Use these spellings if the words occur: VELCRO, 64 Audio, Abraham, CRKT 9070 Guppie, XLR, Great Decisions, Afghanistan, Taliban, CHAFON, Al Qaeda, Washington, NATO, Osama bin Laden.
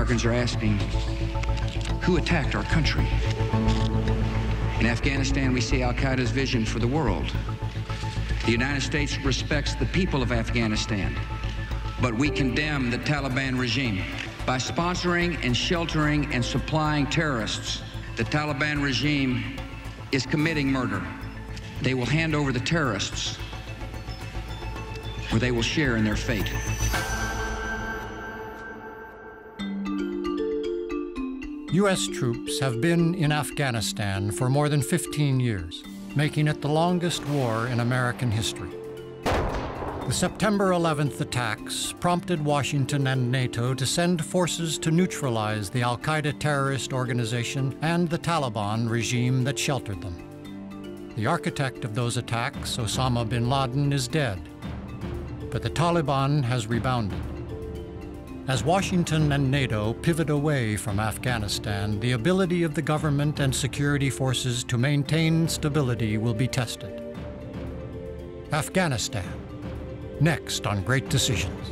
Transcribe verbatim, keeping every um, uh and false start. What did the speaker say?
Americans are asking, who attacked our country? In Afghanistan, we see Al Qaeda's vision for the world. The United States respects the people of Afghanistan, but we condemn the Taliban regime. By sponsoring and sheltering and supplying terrorists, the Taliban regime is committing murder. They will hand over the terrorists, or they will share in their fate. U S troops have been in Afghanistan for more than fifteen years, making it the longest war in American history. The September eleventh attacks prompted Washington and NATO to send forces to neutralize the Al Qaeda terrorist organization and the Taliban regime that sheltered them. The architect of those attacks, Osama bin Laden, is dead, but the Taliban has rebounded. As Washington and NATO pivot away from Afghanistan, the ability of the government and security forces to maintain stability will be tested. Afghanistan, next on Great Decisions.